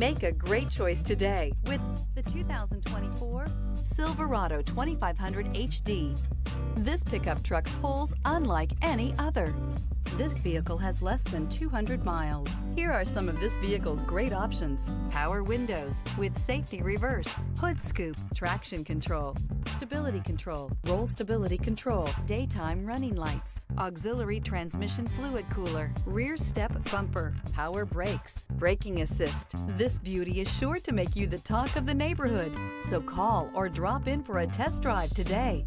Make a great choice today with the 2024 Silverado 2500 HD. This pickup truck pulls unlike any other. This vehicle has less than 200 miles. Here are some of this vehicle's great options: power windows with safety reverse, hood scoop, traction control, stability control, roll stability control, daytime running lights, auxiliary transmission fluid cooler, rear step bumper, power brakes, braking assist. This beauty is sure to make you the talk of the neighborhood, so call or drop in for a test drive today.